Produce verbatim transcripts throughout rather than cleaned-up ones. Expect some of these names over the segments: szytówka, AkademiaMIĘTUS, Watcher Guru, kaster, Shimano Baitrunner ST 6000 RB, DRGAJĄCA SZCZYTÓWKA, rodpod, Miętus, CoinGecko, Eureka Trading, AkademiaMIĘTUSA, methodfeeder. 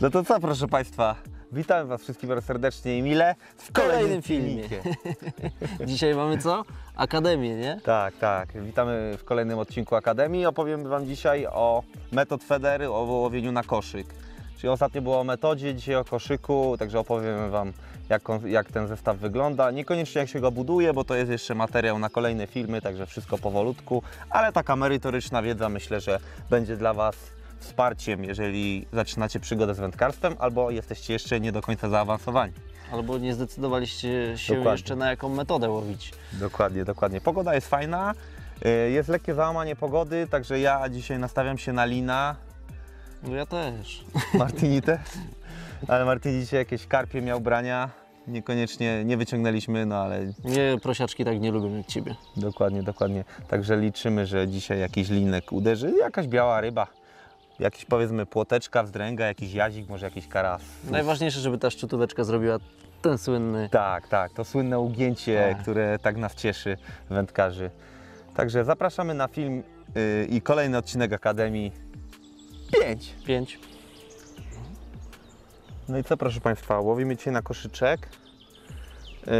No to co, proszę Państwa, witam Was wszystkich bardzo serdecznie i mile w kolejnym, kolejnym filmie. Dzisiaj mamy co? Akademię, nie? Tak, tak. Witamy w kolejnym odcinku Akademii. Opowiem Wam dzisiaj o methodfeeder, o łowieniu na koszyk. Czyli ostatnio było o metodzie, dzisiaj o koszyku, także opowiem Wam, jak, on, jak ten zestaw wygląda. Niekoniecznie jak się go buduje, bo to jest jeszcze materiał na kolejne filmy, także wszystko powolutku, ale taka merytoryczna wiedza, myślę, że będzie dla Was wsparciem, jeżeli zaczynacie przygodę z wędkarstwem, albo jesteście jeszcze nie do końca zaawansowani. Albo nie zdecydowaliście się dokładnie jeszcze na jaką metodę łowić. Dokładnie, dokładnie. Pogoda jest fajna, jest lekkie załamanie pogody, także ja dzisiaj nastawiam się na lina. No ja też. Martini też? Ale Martini dzisiaj jakieś karpie miał brania, niekoniecznie, nie wyciągnęliśmy, no ale... Nie, prosiaczki tak nie lubią jak Ciebie. Dokładnie, dokładnie. Także liczymy, że dzisiaj jakiś linek uderzy, jakaś biała ryba. Jakiś, powiedzmy, płoteczka, wzdręga, jakiś jazik, może jakiś karas. Najważniejsze, żeby ta szczytóweczka zrobiła ten słynny... Tak, tak, to słynne ugięcie, tak, które tak nas cieszy, wędkarzy. Także zapraszamy na film yy, i kolejny odcinek Akademii pięć. pięć. No i co, proszę Państwa, łowimy dzisiaj na koszyczek.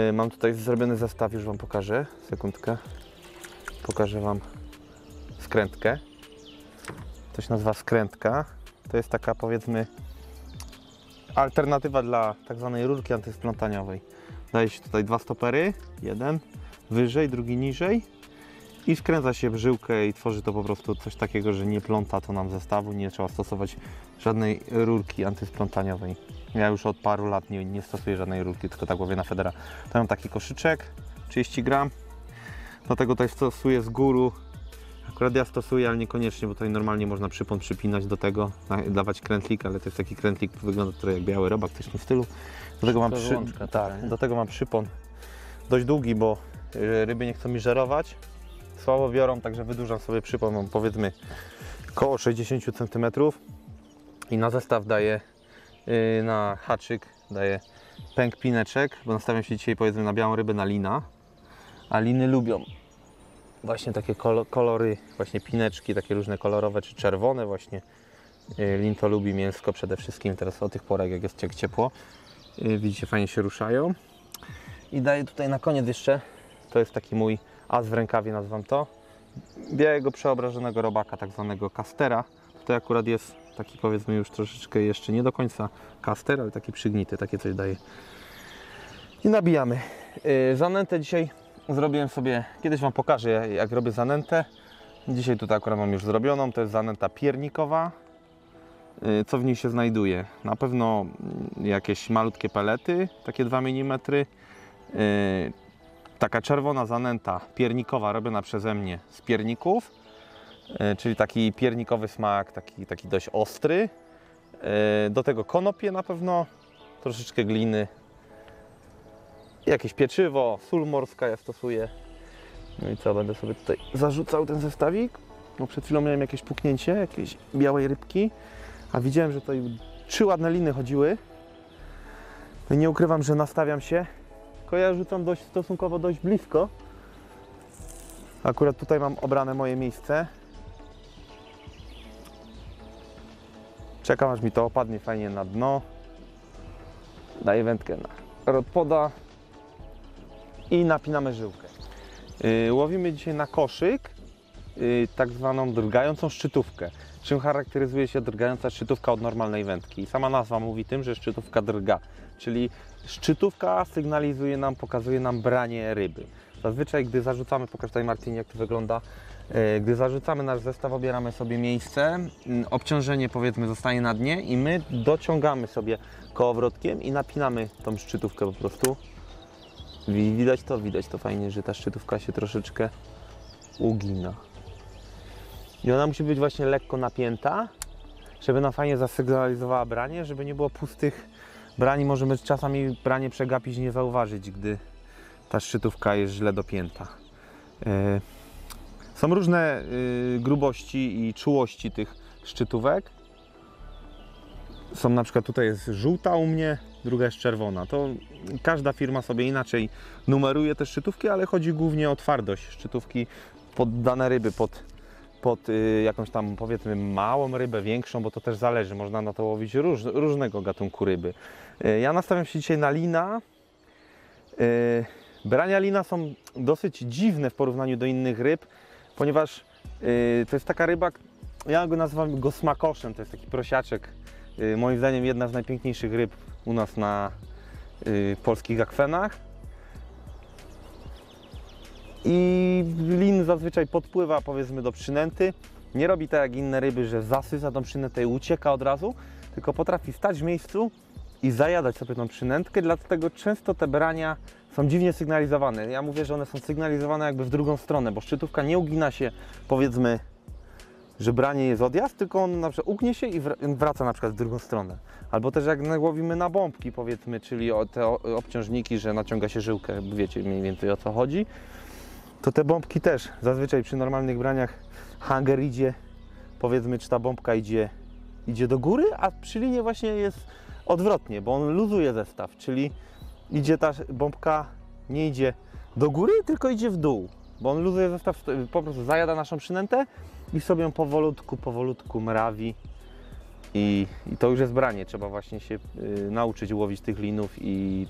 Yy, mam tutaj zrobiony zestaw, już Wam pokażę. Sekundkę. Pokażę Wam skrętkę. To się nazywa skrętka. To jest taka, powiedzmy, alternatywa dla tak zwanej rurki antysplątaniowej. Daje się tutaj dwa stopery, jeden wyżej, drugi niżej i skręca się w żyłkę i tworzy to po prostu coś takiego, że nie pląta to nam zestawu, nie trzeba stosować żadnej rurki antysplątaniowej. Ja już od paru lat nie, nie stosuję żadnej rurki, tylko tak łowię na feedera. Tam mam taki koszyczek, trzydzieści gram, dlatego tutaj stosuję z góry. Akurat ja stosuję, ale niekoniecznie, bo tutaj normalnie można przypon przypinać do tego, dawać krętlik, ale to jest taki krętlik, wygląda trochę jak biały robak, też w stylu. Do tego, mam przy... tak, do tego mam przypon dość długi, bo ryby nie chcą mi żerować, słabo biorą, także wydłużam sobie przypon, mam powiedzmy koło sześćdziesiąt centymetrów i na zestaw daję, na haczyk daję pęk pineczek, bo nastawiam się dzisiaj, powiedzmy, na białą rybę, na lina, a liny lubią właśnie takie kolory, właśnie pineczki, takie różne kolorowe czy czerwone właśnie. Lin to lubi, mięsko przede wszystkim teraz o tych porach, jak jest ciepło. Widzicie, fajnie się ruszają. I daję tutaj na koniec jeszcze, to jest taki mój as w rękawie, nazwam to, białego przeobrażonego robaka, tak zwanego kastera. Tutaj akurat jest taki, powiedzmy, już troszeczkę jeszcze nie do końca kaster, ale taki przygnity, takie coś daję. I nabijamy. Zanętę dzisiaj zrobiłem sobie, kiedyś Wam pokażę, jak robię zanętę. Dzisiaj tutaj akurat mam już zrobioną, to jest zanęta piernikowa. Co w niej się znajduje? Na pewno jakieś malutkie pelety, takie dwa milimetry. Taka czerwona zanęta piernikowa, robiona przeze mnie z pierników, czyli taki piernikowy smak, taki, taki dość ostry. Do tego konopie na pewno, troszeczkę gliny. Jakieś pieczywo, sól morska ja stosuję. No i co, będę sobie tutaj zarzucał ten zestawik. No przed chwilą miałem jakieś puknięcie, jakieś białej rybki, a widziałem, że tutaj trzy ładne liny chodziły. No i nie ukrywam, że nastawiam się, tylko ja rzucam dość, stosunkowo dość blisko. Akurat tutaj mam obrane moje miejsce. Czekam, aż mi to opadnie fajnie na dno. Daję wędkę na rodpoda i napinamy żyłkę. Yy, łowimy dzisiaj na koszyk, yy, tak zwaną drgającą szczytówkę. Czym charakteryzuje się drgająca szczytówka od normalnej wędki? Sama nazwa mówi tym, że szczytówka drga, czyli szczytówka sygnalizuje nam, pokazuje nam branie ryby. Zazwyczaj, gdy zarzucamy, pokaż tutaj Martinie, jak to wygląda, yy, gdy zarzucamy nasz zestaw, obieramy sobie miejsce, yy, obciążenie, powiedzmy, zostaje na dnie i my dociągamy sobie kołowrotkiem i napinamy tą szczytówkę po prostu. Widać to, widać to fajnie, że ta szczytówka się troszeczkę ugina. I ona musi być właśnie lekko napięta, żeby nam fajnie zasygnalizowała branie, żeby nie było pustych brani. Możemy czasami branie przegapić, nie zauważyć, gdy ta szczytówka jest źle dopięta. Są różne grubości i czułości tych szczytówek. Są na przykład, tutaj jest żółta u mnie, druga jest czerwona. To każda firma sobie inaczej numeruje te szczytówki, ale chodzi głównie o twardość szczytówki pod dane ryby, pod pod y, jakąś tam, powiedzmy, małą rybę, większą, bo to też zależy, można na to łowić róż, różnego gatunku ryby. Y, ja nastawiam się dzisiaj na lina. Y, brania lina są dosyć dziwne w porównaniu do innych ryb, ponieważ y, to jest taka ryba, ja go nazywam go smakoszem, to jest taki prosiaczek, y, moim zdaniem jedna z najpiękniejszych ryb u nas na y, polskich akwenach. I lin zazwyczaj podpływa, powiedzmy, do przynęty, nie robi tak jak inne ryby, że zasysa tą przynętę i ucieka od razu, tylko potrafi stać w miejscu i zajadać sobie tą przynętkę, dlatego często te brania są dziwnie sygnalizowane. Ja mówię, że one są sygnalizowane jakby w drugą stronę, bo szczytówka nie ugina się, powiedzmy, że branie jest odjazd, tylko on na przykład ugnie się i wraca na przykład w drugą stronę. Albo też jak łowimy na bombki, powiedzmy, czyli te obciążniki, że naciąga się żyłkę, wiecie mniej więcej o co chodzi. To te bombki też zazwyczaj przy normalnych braniach hanger idzie, powiedzmy, czy ta bombka idzie, idzie do góry, a przy linie właśnie jest odwrotnie, bo on luzuje zestaw, czyli idzie ta bombka, nie idzie do góry, tylko idzie w dół, bo on luzuje zestaw, po prostu zajada naszą przynętę i sobie ją powolutku, powolutku mrawi i, i to już jest branie, trzeba właśnie się y, nauczyć łowić tych linów i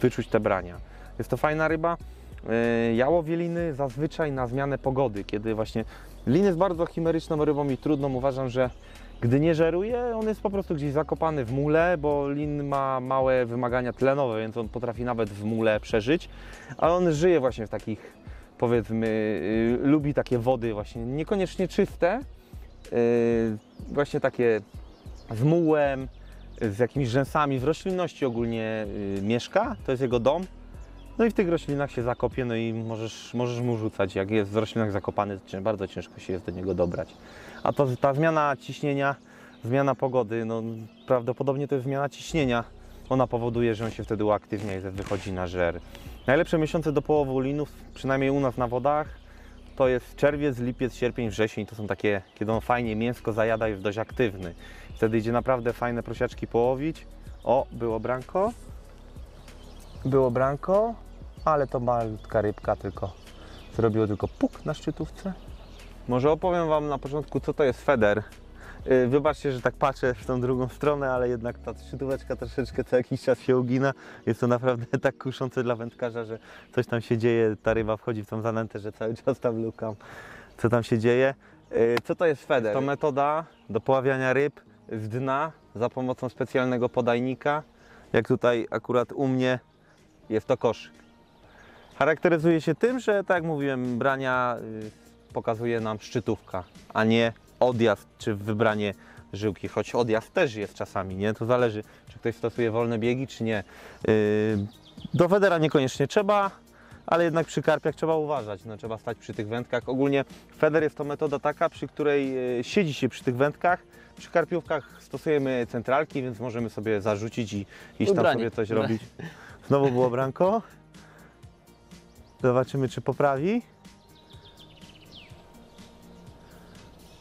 wyczuć te brania. Jest to fajna ryba. Ja łowię liny zazwyczaj na zmianę pogody, kiedy właśnie lin jest bardzo chimeryczną rybą i trudną. Uważam, że gdy nie żeruje, on jest po prostu gdzieś zakopany w mule, bo lin ma małe wymagania tlenowe, więc on potrafi nawet w mule przeżyć, ale on żyje właśnie w takich, powiedzmy, yy, lubi takie wody właśnie niekoniecznie czyste, yy, właśnie takie z mułem, z jakimiś rzęsami, w roślinności ogólnie yy, mieszka, to jest jego dom. No i w tych roślinach się zakopie, no i możesz, możesz mu rzucać. Jak jest w roślinach zakopany, to bardzo ciężko się jest do niego dobrać. A to, ta zmiana ciśnienia, zmiana pogody, no prawdopodobnie to jest zmiana ciśnienia. Ona powoduje, że on się wtedy uaktywnia i wychodzi na żer. Najlepsze miesiące do połowu linów, przynajmniej u nas na wodach, to jest czerwiec, lipiec, sierpień, wrzesień. To są takie, kiedy on fajnie mięsko zajada, jest dość aktywny. Wtedy idzie naprawdę fajne prosiaczki połowić. O, było branko. Było branko. Ale to malutka rybka tylko, zrobiło tylko puk na szczytówce. Może opowiem Wam na początku, co to jest feeder. Yy, wybaczcie, że tak patrzę w tą drugą stronę, ale jednak ta szczytóweczka troszeczkę co jakiś czas się ugina. Jest to naprawdę tak kuszące dla wędkarza, że coś tam się dzieje, ta ryba wchodzi w tą zanętę, że cały czas tam lukam, co tam się dzieje. Yy, co to jest feeder? To metoda do poławiania ryb z dna za pomocą specjalnego podajnika. Jak tutaj akurat u mnie jest to koszyk. Charakteryzuje się tym, że, tak jak mówiłem, brania y, pokazuje nam szczytówka, a nie odjazd czy wybranie żyłki, choć odjazd też jest czasami, nie? To zależy, czy ktoś stosuje wolne biegi, czy nie. Y, do federa niekoniecznie trzeba, ale jednak przy karpiach trzeba uważać, no, trzeba stać przy tych wędkach. Ogólnie feder jest to metoda taka, przy której y, siedzi się przy tych wędkach. Przy karpiówkach stosujemy centralki, więc możemy sobie zarzucić i iść tam sobie coś robić. Znowu było branko. Zobaczymy, czy poprawi.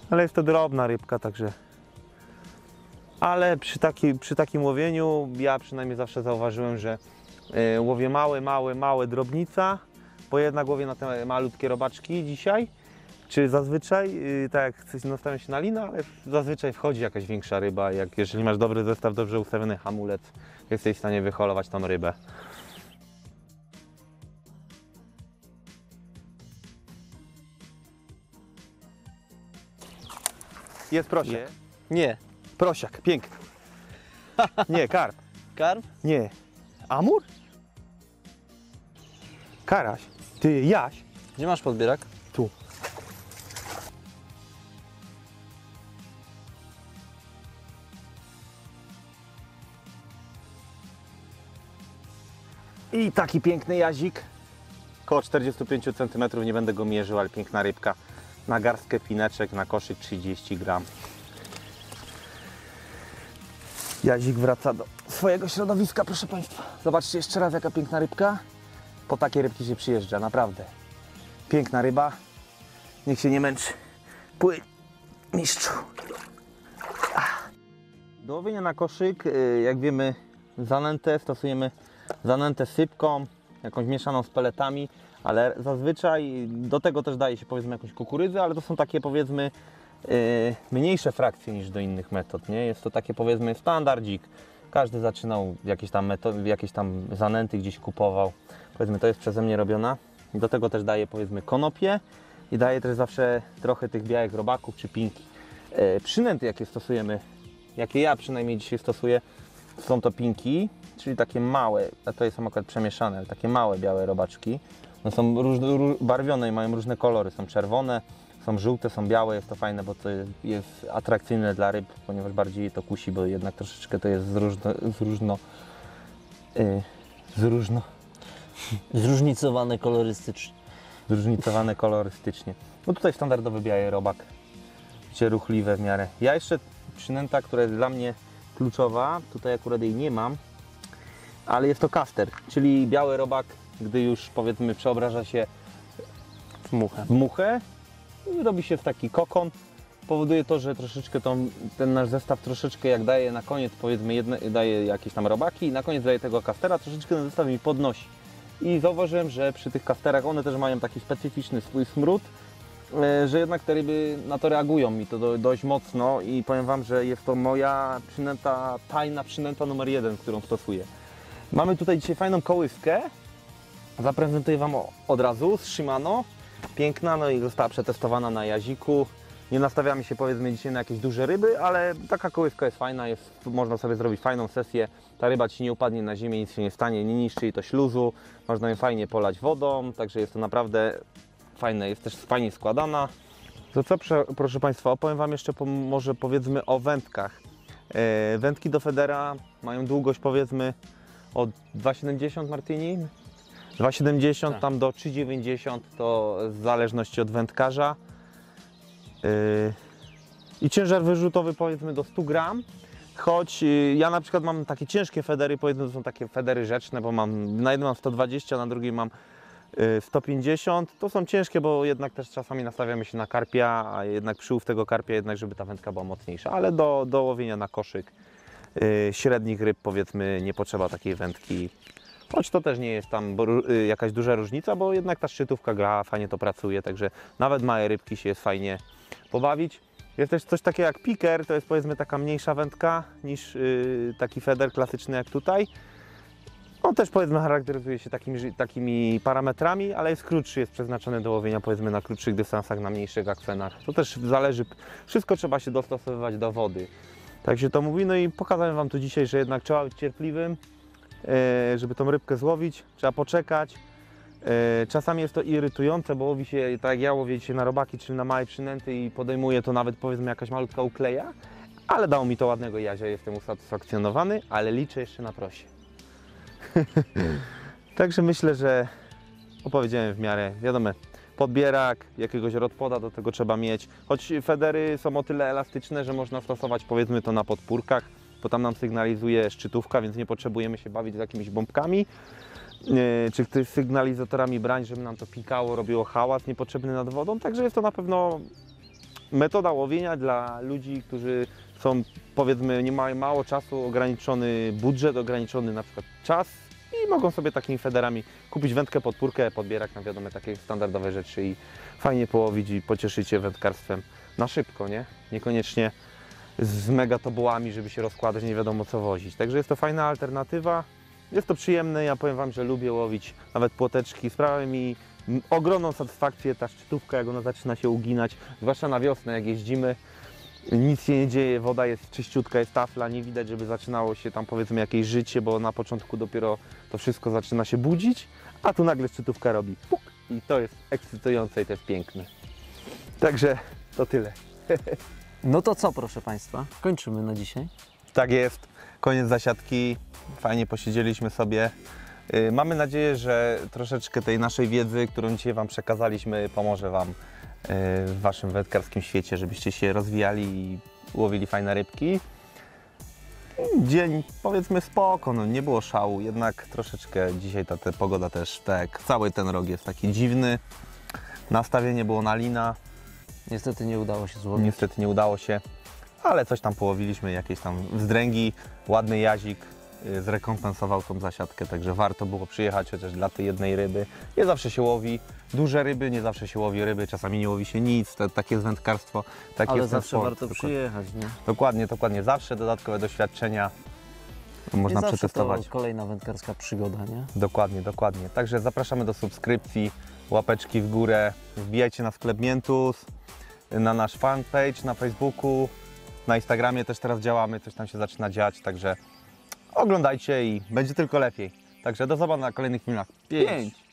Ale jest to drobna rybka, także... Ale przy, taki, przy takim łowieniu ja przynajmniej zawsze zauważyłem, że y, łowię małe, małe, małe drobnica, bo jednak łowię na te malutkie robaczki dzisiaj, czy zazwyczaj, y, tak jak coś nastawiam się na lina, ale zazwyczaj wchodzi jakaś większa ryba, jak jeżeli masz dobry zestaw, dobrze ustawiony hamulec, jesteś w stanie wyholować tą rybę. Jest prosiak. Nie. Nie. Prosiak, piękny. Nie, karp. Karp? Nie. Amur? Karaś. Ty, Jaś. Gdzie masz podbierak? Tu. I taki piękny jazik. Koło czterdziestu pięciu centymetrów, nie będę go mierzył, ale piękna rybka. Na garstkę pineczek, na koszyk trzydzieści gramów. Jazik wraca do swojego środowiska, proszę Państwa. Zobaczcie jeszcze raz, jaka piękna rybka. Po takie rybki się przyjeżdża, naprawdę. Piękna ryba. Niech się nie męczy. Płyń, mistrzu. Do łowienia na koszyk, jak wiemy, zanętę stosujemy zanętę sypką. jakąś mieszaną z peletami, ale zazwyczaj do tego też daje się powiedzmy jakąś kukurydzę, ale to są takie powiedzmy yy, mniejsze frakcje niż do innych metod, nie? Jest to takie powiedzmy standardzik. Każdy zaczynał jakieś tam metody, jakieś tam zanęty gdzieś kupował. Powiedzmy to jest przeze mnie robiona. Do tego też daje powiedzmy konopie i daje też zawsze trochę tych białych robaków czy pinki. Yy, przynęty jakie stosujemy, jakie ja przynajmniej dzisiaj stosuję, są to pinki, czyli takie małe, a to są akurat przemieszane, ale takie małe białe robaczki. No są róż, róż, barwione i mają różne kolory, są czerwone, są żółte, są białe, jest to fajne, bo to jest, jest atrakcyjne dla ryb, ponieważ bardziej je to kusi, bo jednak troszeczkę to jest zróżno, zróżno, yy, zróżno. zróżnicowane kolorystycznie. Zróżnicowane kolorystycznie. No tutaj standardowy biały robak, gdzie ruchliwe w miarę. Ja jeszcze przynęta, która jest dla mnie kluczowa, tutaj akurat jej nie mam, ale jest to kaster, czyli biały robak, gdy już powiedzmy przeobraża się w muchę, w muchę robi się w taki kokon, powoduje to, że troszeczkę tą, ten nasz zestaw troszeczkę jak daje na koniec powiedzmy jedne, daje jakieś tam robaki i na koniec daje tego kastera, troszeczkę ten zestaw mi podnosi i zauważyłem, że przy tych kasterach one też mają taki specyficzny swój smród, że jednak te ryby na to reagują mi to do, dość mocno i powiem Wam, że jest to moja przynęta, tajna przynęta numer jeden, którą stosuję. Mamy tutaj dzisiaj fajną kołyskę, zaprezentuję Wam od razu z Shimano, piękna, no i została przetestowana na jaziku. Nie nastawiamy się powiedzmy dzisiaj na jakieś duże ryby, ale taka kołyska jest fajna, jest, można sobie zrobić fajną sesję, ta ryba Ci nie upadnie na ziemię, nic się nie stanie, nie niszczy jej to śluzu, można ją fajnie polać wodą, także jest to naprawdę fajne, jest też fajnie składana. To co, proszę Państwa, opowiem Wam jeszcze po, może powiedzmy o wędkach. Yy, wędki do Federa mają długość powiedzmy od dwa siedemdziesiąt Martini, dwa siedemdziesiąt tak. Tam do trzy dziewięćdziesiąt to w zależności od wędkarza. Yy, I ciężar wyrzutowy powiedzmy do stu gram. Choć yy, ja na przykład mam takie ciężkie federy, powiedzmy to są takie federy rzeczne, bo mam na jednym mam sto dwadzieścia, na drugiej mam sto pięćdziesiąt, to są ciężkie, bo jednak też czasami nastawiamy się na karpia, a jednak przyłów tego karpia, jednak żeby ta wędka była mocniejsza, ale do, do łowienia na koszyk yy, średnich ryb powiedzmy nie potrzeba takiej wędki, choć to też nie jest tam bo, yy, jakaś duża różnica, bo jednak ta szczytówka gra, fajnie to pracuje, także nawet małe rybki się jest fajnie pobawić. Jest też coś takiego jak piker, to jest powiedzmy taka mniejsza wędka niż yy, taki feder klasyczny jak tutaj. On też powiedzmy charakteryzuje się takimi, takimi parametrami, ale jest krótszy, jest przeznaczony do łowienia powiedzmy na krótszych dystansach, na mniejszych akwenach. To też zależy, wszystko trzeba się dostosowywać do wody. Tak się to mówi, no i pokazałem Wam tu dzisiaj, że jednak trzeba być cierpliwym, żeby tą rybkę złowić, trzeba poczekać. Czasami jest to irytujące, bo łowi się, tak jak ja łowię dzisiaj na robaki czy na małe przynęty i podejmuje to nawet powiedzmy jakaś malutka ukleja, ale dało mi to ładnego jazia, jestem usatysfakcjonowany, ale liczę jeszcze na prosie. Także myślę, że opowiedziałem w miarę, wiadomo, podbierak, jakiegoś rodpoda do tego trzeba mieć, choć federy są o tyle elastyczne, że można stosować powiedzmy to na podpórkach, bo tam nam sygnalizuje szczytówka, więc nie potrzebujemy się bawić z jakimiś bombkami, yy, czy z sygnalizatorami brań, żeby nam to pikało, robiło hałas niepotrzebny nad wodą, także jest to na pewno metoda łowienia dla ludzi, którzy są, powiedzmy, nie mają mało czasu, ograniczony budżet, ograniczony na przykład czas i mogą sobie takimi federami kupić wędkę, podpórkę, podbierak, no wiadomo, takie standardowe rzeczy i fajnie połowić i pocieszyć się wędkarstwem na szybko, nie? Niekoniecznie z mega tobołami, żeby się rozkładać, nie wiadomo co wozić. Także jest to fajna alternatywa, jest to przyjemne, ja powiem Wam, że lubię łowić nawet płoteczki, sprawia mi ogromną satysfakcję ta szczytówka, jak ona zaczyna się uginać, zwłaszcza na wiosnę, jak jeździmy. Nic się nie dzieje, woda jest czyściutka, jest tafla, nie widać, żeby zaczynało się tam powiedzmy jakieś życie, bo na początku dopiero to wszystko zaczyna się budzić, a tu nagle szczytówka robi puk i to jest ekscytujące i też piękne. Także to tyle. No to co, proszę Państwa, kończymy na dzisiaj. Tak jest, koniec zasiadki, fajnie posiedzieliśmy sobie. Yy, mamy nadzieję, że troszeczkę tej naszej wiedzy, którą dzisiaj Wam przekazaliśmy, pomoże Wam w Waszym wędkarskim świecie, żebyście się rozwijali i łowili fajne rybki. Dzień powiedzmy spoko, no nie było szału, jednak troszeczkę dzisiaj ta, ta pogoda też, tak, cały ten rok jest taki dziwny. Nastawienie było na lina. Niestety nie udało się złowić. Niestety nie udało się, ale coś tam połowiliśmy, jakieś tam wzdręgi, ładny jazik, zrekompensował tą zasiadkę, także warto było przyjechać chociaż dla tej jednej ryby. Nie zawsze się łowi duże ryby, nie zawsze się łowi ryby, czasami nie łowi się nic, to, takie jest wędkarstwo. Taki Ale jest zawsze sport. warto dokładnie. przyjechać, nie? Dokładnie, dokładnie, zawsze dodatkowe doświadczenia można przetestować. To kolejna wędkarska przygoda, nie? Dokładnie, dokładnie. Także zapraszamy do subskrypcji, łapeczki w górę, wbijajcie na sklep Miętus, na nasz fanpage na Facebooku, na Instagramie też teraz działamy, coś tam się zaczyna dziać, także oglądajcie i będzie tylko lepiej. Także do zobaczenia na kolejnych filmach. Pięć! Pięć.